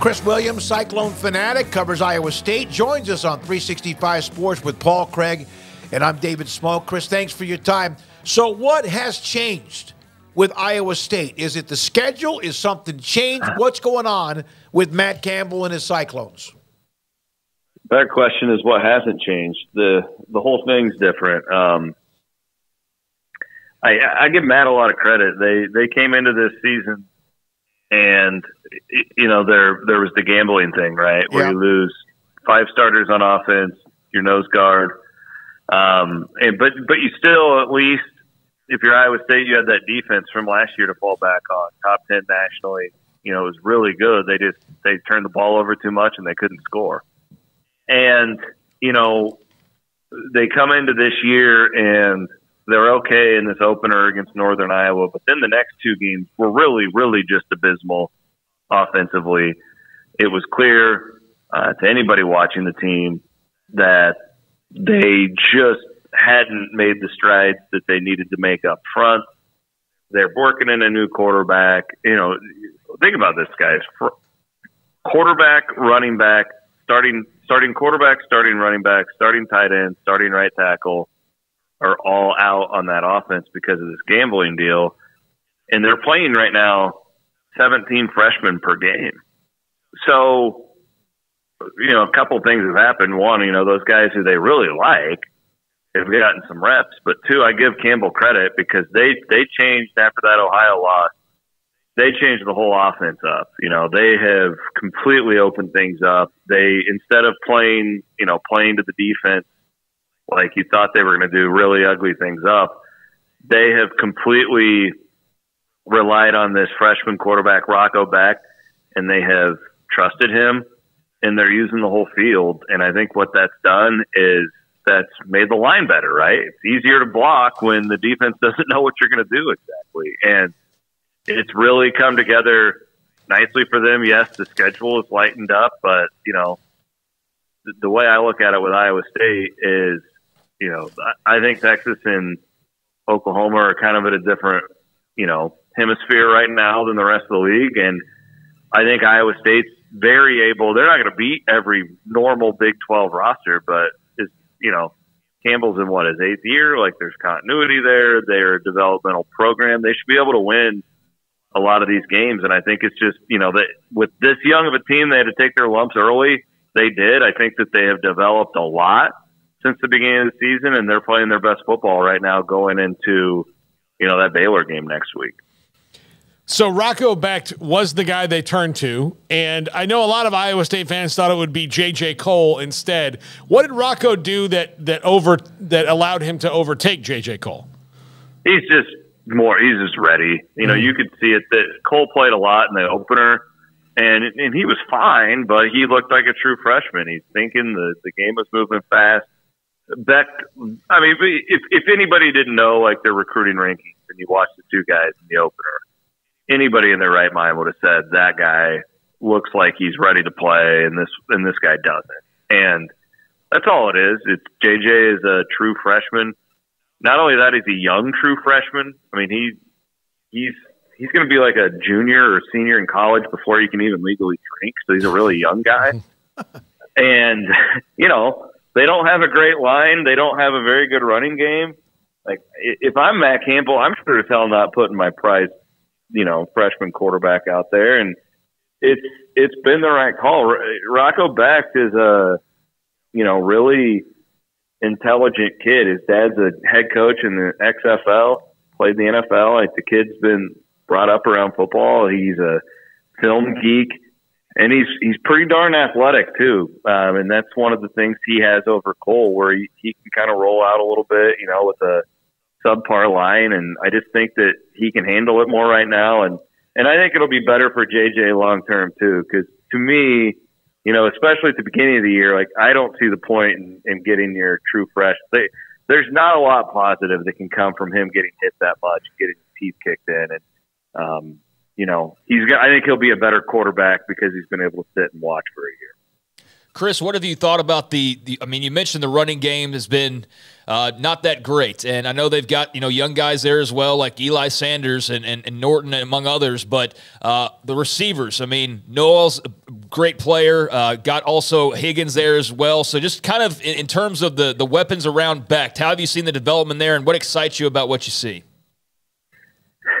Chris Williams, Cyclone Fanatic, covers Iowa State, joins us on 365 Sports with Paul Craig, and I'm David Smoke. Chris, thanks for your time. So what has changed with Iowa State? Is it the schedule? Is something changed? What's going on with Matt Campbell and his Cyclones? Better question is what hasn't changed. The whole thing's different. I give Matt a lot of credit. They came into this season and, you know, there was the gambling thing, right? Where you lose five starters on offense, your nose guard. But you still, at least if you're Iowa State, you had that defense from last year to fall back on. Top 10 nationally, you know, it was really good. They turned the ball over too much and they couldn't score. And, you know, they come into this year and they're okay in this opener against Northern Iowa, but then the next two games were really, really just abysmal offensively. It was clear to anybody watching the team that they just hadn't made the strides that they needed to make up front. They're working in a new quarterback. You know, think about this, guys. Quarterback, running back, starting quarterback, starting running back, starting tight end, starting right tackle, are all out on that offense because of this gambling deal. And they're playing right now 17 freshmen per game. So, you know, a couple things have happened. One, you know, those guys who they really like have gotten some reps. But two, I give Campbell credit because they changed after that Ohio loss. They changed the whole offense up. You know, they have completely opened things up. They, instead of playing to the defense, like you thought they were going to do, really ugly things up, they have completely relied on this freshman quarterback, Rocco Becht, and they have trusted him, and they're using the whole field. And I think what that's done is that's made the line better, right? It's easier to block when the defense doesn't know what you're going to do exactly. And it's really come together nicely for them. Yes, the schedule is lightened up, but, you know, the way I look at it with Iowa State is, you know, I think Texas and Oklahoma are kind of at a different, you know, hemisphere right now than the rest of the league. And I think Iowa State's very able. They're not going to beat every normal Big 12 roster, but, it's, you know, Campbell's in what, his eighth year? Like, there's continuity there. They're a developmental program. They should be able to win a lot of these games. And I think it's just, you know, that with this young of a team, they had to take their lumps early. They did. I think that they have developed a lot since the beginning of the season, and they're playing their best football right now going into, you know, that Baylor game next week. So Rocco Becht was the guy they turned to, and I know a lot of Iowa State fans thought it would be JJ Cole instead. What did Rocco do that allowed him to overtake JJ Cole? He's just ready. You know, you could see it that Cole played a lot in the opener. And he was fine, but he looked like a true freshman. He's thinking, the game was moving fast. Becht, I mean, if anybody didn't know, like, their recruiting rankings and you watched the two guys in the opener, anybody in their right mind would have said that guy looks like he's ready to play and this guy doesn't. And that's all it is. It's JJ is a true freshman. Not only that, he's a young true freshman. I mean, he's going to be like a junior or senior in college before you can even legally drink. So he's a really young guy. And, you know, they don't have a great line. They don't have a very good running game. Like, if I'm Matt Campbell, I'm sure as hell not putting my prized, you know, freshman quarterback out there. And it's been the right call. Rocco Becht is a, you know, really intelligent kid. His dad's a head coach in the XFL, played in the NFL. Like, the kid's been brought up around football. He's a film geek, and he's pretty darn athletic too. And that's one of the things he has over Cole, where he can kind of roll out a little bit, you know, with a subpar line. And I just think that he can handle it more right now. And I think it'll be better for JJ long-term too. 'Cause to me, you know, especially at the beginning of the year, like, I don't see the point in getting your true fresh. There's not a lot positive that can come from him getting hit that much, getting his teeth kicked in. And, you know, I think he'll be a better quarterback because he's been able to sit and watch for a year. Chris, what have you thought about I mean, you mentioned the running game has been not that great. And I know they've got, you know, young guys there as well, like Eli Sanders and Norton, among others. But the receivers, I mean, Noel's great player. Got also Higgins there as well. So just kind of in terms of the weapons around Becht, how have you seen the development there, and what excites you about what you see?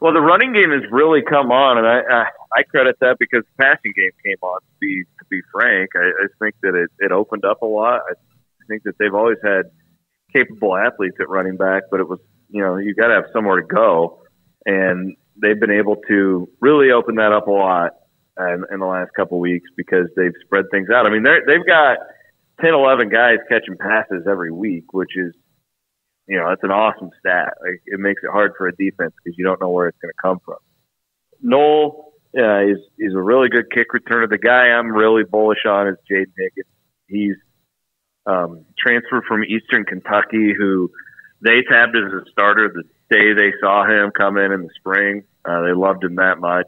Well, the running game has really come on, and I credit that because the passing game came on, to be frank. I think that it opened up a lot. I think that they've always had capable athletes at running back, but it was, you know, you got to have somewhere to go, and they've been able to really open that up a lot in the last couple of weeks because they've spread things out. I mean, they've got 10, 11 guys catching passes every week, which is, you know, that's an awesome stat. Like, it makes it hard for a defense because you don't know where it's going to come from. Noel is a really good kick returner. The guy I'm really bullish on is Jaden Higgins. He's transferred from Eastern Kentucky, who they tabbed as a starter the day they saw him come in the spring. They loved him that much.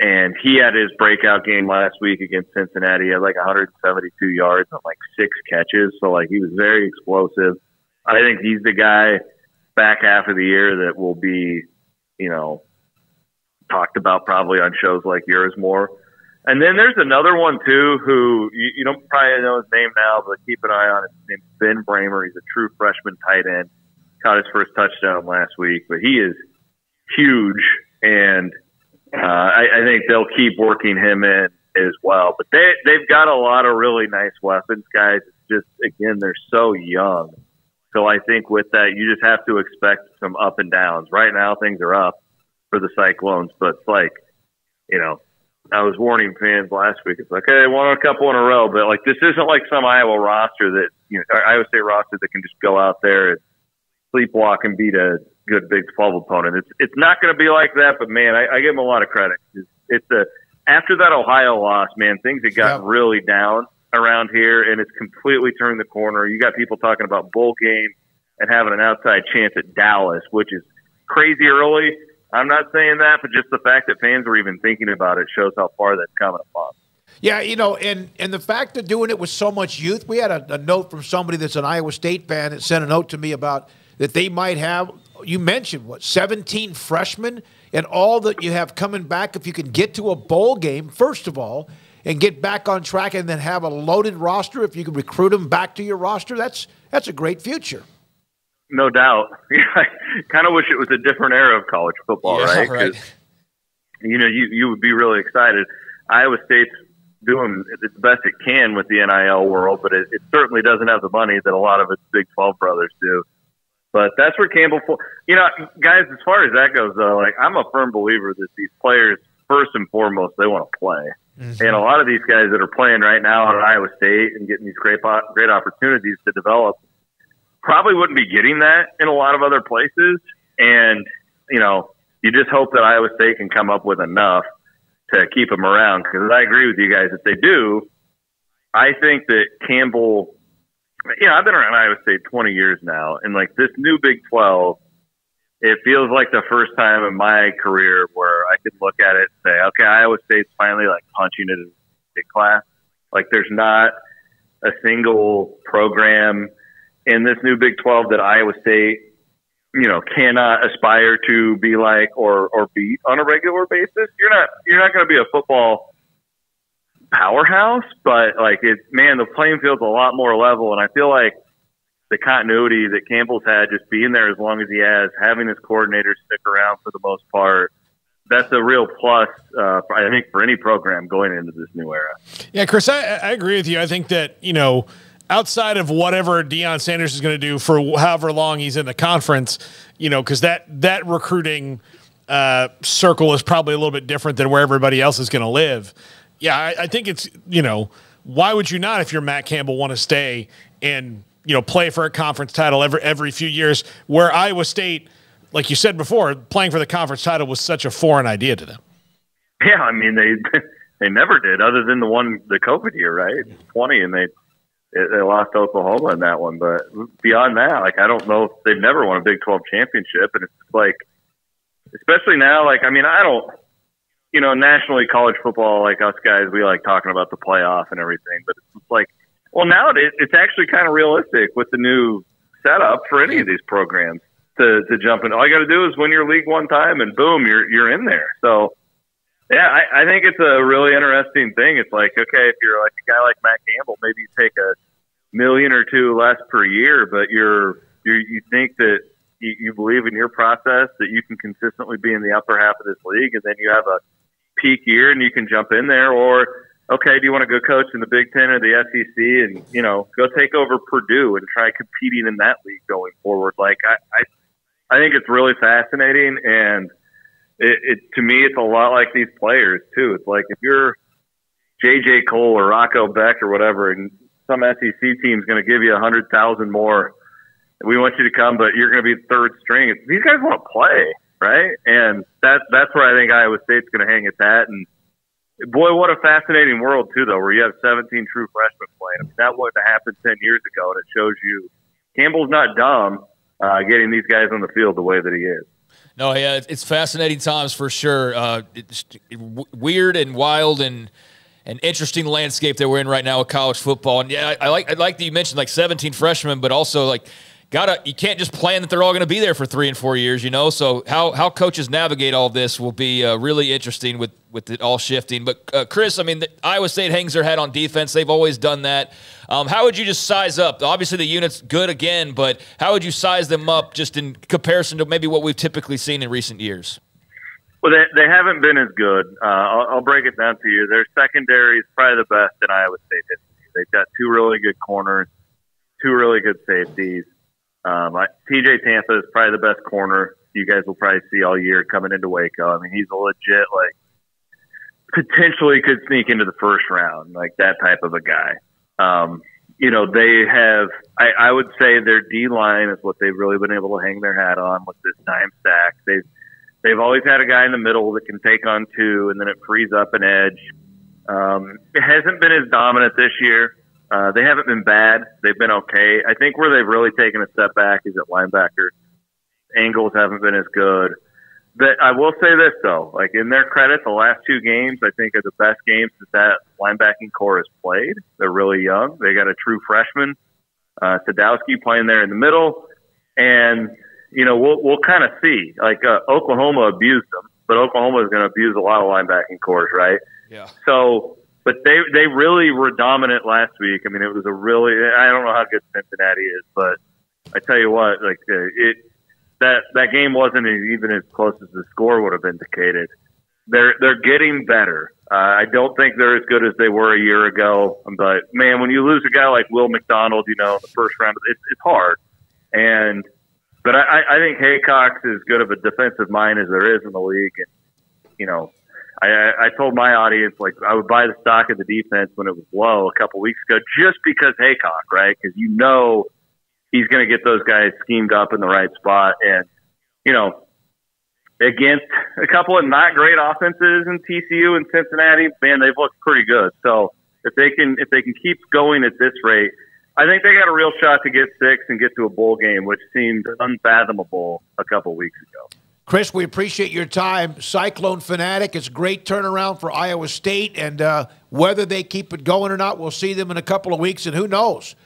And he had his breakout game last week against Cincinnati. He had like 172 yards on like 6 catches. So, like, he was very explosive. I think he's the guy back half of the year that will be, you know, talked about probably on shows like yours more. And then there's another one, too, who you don't probably know his name now, but keep an eye on it. His name's Ben Bramer. He's a true freshman tight end. Caught his first touchdown last week, but he is huge, and I think they'll keep working him in as well. But they've got a lot of really nice weapons, guys. It's just, again, they're so young. So I think with that, you just have to expect some up and downs. Right now, things are up for the Cyclones, but it's like, you know, I was warning fans last week. It's like, hey, they won a couple in a row, but like, this isn't like some Iowa roster that, you know, or Iowa State roster that can just go out there and sleepwalk and beat a good Big 12 opponent. It's not going to be like that, but man, I give them a lot of credit. It's after that Ohio loss, man, things had gotten really down around here, and it's completely turned the corner. You got people talking about bowl game and having an outside chance at Dallas, which is crazy early. I'm not saying that, but just the fact that fans were even thinking about it shows how far that's coming upon. Yeah, you know, and the fact of doing it with so much youth. We had a note from somebody that's an Iowa State fan that sent a note to me about that they might have, you mentioned, what, 17 freshmen and all that you have coming back. If you can get to a bowl game, first of all, and get back on track and then have a loaded roster, if you can recruit them back to your roster, that's a great future. No doubt. I kind of wish it was a different era of college football, right? You know, you would be really excited. Iowa State's doing its best it can with the NIL world, but it certainly doesn't have the money that a lot of its Big 12 brothers do. But that's where Campbell – you know, guys, as far as that goes, though, like, I'm a firm believer that these players, first and foremost, they want to play. Mm-hmm. And a lot of these guys that are playing right now at Iowa State and getting these great opportunities to develop probably wouldn't be getting that in a lot of other places. And, you know, you just hope that Iowa State can come up with enough to keep them around, because I agree with you guys. If they do, I think that Campbell – you know, I've been around Iowa State 20 years now, and like this new Big 12, it feels like the first time in my career where I could look at it and say, okay, Iowa State's finally like punching it in the class. Like, there's not a single program in this new Big 12 that Iowa State, you know, cannot aspire to be like or beat on a regular basis. You're not going to be a football powerhouse, but like, it, man, the playing field's a lot more level, and I feel like the continuity that Campbell's had, just being there as long as he has, having his coordinators stick around for the most part, that's a real plus, I think, for any program going into this new era. Yeah, Chris, I agree with you. I think that, you know, outside of whatever Deion Sanders is going to do for however long he's in the conference, you know, because that recruiting circle is probably a little bit different than where everybody else is going to live. Yeah, I think it's, you know, why would you not, if you're Matt Campbell, want to stay and, you know, play for a conference title every few years, where Iowa State, like you said before, playing for the conference title was such a foreign idea to them. Yeah, I mean, they never did, other than the COVID year, right? 20, and they lost Oklahoma in that one. But beyond that, like, I don't know if they've never won a Big 12 championship. And it's like, especially now, like, I mean, I don't – you know, nationally, college football, like us guys, we like talking about the playoff and everything. But it's like, well, now it's actually kind of realistic with the new setup for any of these programs to jump in. All you got to do is win your league one time, and boom, you're in there. So Yeah, I think it's a really interesting thing. It's like, okay, if you're like a guy like Matt Campbell, maybe you take $1 million or $2 million less per year, but you think that you believe in your process that you can consistently be in the upper half of this league, and then you have a peak year and you can jump in there. Or, okay, do you want to go coach in the Big Ten or the SEC and, you know, go take over Purdue and try competing in that league going forward? Like, I think it's really fascinating, and it to me, it's a lot like these players too. It's like if you're JJ Cole or Rocco Becht or whatever, and some SEC team's going to give you 100,000 more, we want you to come, but you're going to be third string. These guys want to play, right? And that's where I think Iowa State's going to hang its hat. And boy, what a fascinating world too, though, where you have 17 true freshmen playing. I mean, that wouldn't have happened 10 years ago, and it shows you Campbell's not dumb getting these guys on the field the way that he is. No, yeah, it's fascinating times for sure. It's weird and wild and an interesting landscape that we're in right now with college football. And yeah, I like that you mentioned like 17 freshmen, but also like you can't just plan that they're all going to be there for 3 and 4 years, you know. So how coaches navigate all this will be really interesting with it all shifting. But Chris, I mean, Iowa State hangs their hat on defense. They've always done that. How would you just size up? Obviously, the unit's good again, but how would you size them up just in comparison to maybe what we've typically seen in recent years? Well, they haven't been as good. I'll break it down to you. Their secondary is probably the best in Iowa State history. They've got two really good corners, two really good safeties. TJ Tampa is probably the best corner you guys will probably see all year coming into Waco. I mean, he's a legit, like, potentially could sneak into the first round, like that type of a guy. You know, they have, I would say their D-line is what they've really been able to hang their hat on with this dime stack. They've always had a guy in the middle that can take on two, and then it frees up an edge. It hasn't been as dominant this year. They haven't been bad. They've been okay. I think where they've really taken a step back is at linebacker. Angles haven't been as good. But I will say this, though. Like, in their credit, the last two games, I think, are the best games that linebacking core has played. They're really young. They got a true freshman, Sadowski, playing there in the middle. And, you know, we'll kind of see. Like, Oklahoma abused them, but Oklahoma is going to abuse a lot of linebacking cores, right? Yeah. So – but they really were dominant last week. I mean, it was a really – I don't know how good Cincinnati is, but I tell you what, like that game wasn't even as close as the score would have indicated. They're getting better. I don't think they're as good as they were a year ago. But, man, when you lose a guy like Will McDonald, you know, in the first round, it's hard. And but I think Haycock's as good of a defensive mind as there is in the league. And, you know, I told my audience, like, I would buy the stock of the defense when it was low a couple weeks ago just because Haycock, right? Because you know he's going to get those guys schemed up in the right spot. And, you know, against a couple of not great offenses in TCU and Cincinnati, man, they've looked pretty good. So if they can keep going at this rate, I think they got a real shot to get 6 and get to a bowl game, which seemed unfathomable a couple weeks ago. Chris, we appreciate your time. Cyclone Fanatic, it's a great turnaround for Iowa State, and whether they keep it going or not, we'll see them in a couple of weeks, and who knows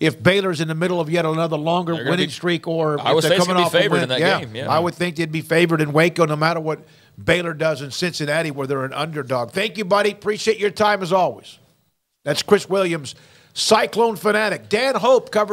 if Baylor's in the middle of yet another longer winning streak or Iowa State's coming off a win. In that game. Yeah, I would think they'd be favored in Waco no matter what Baylor does in Cincinnati where they're an underdog. Thank you, buddy. Appreciate your time as always. That's Chris Williams, Cyclone Fanatic. Dan Hope covers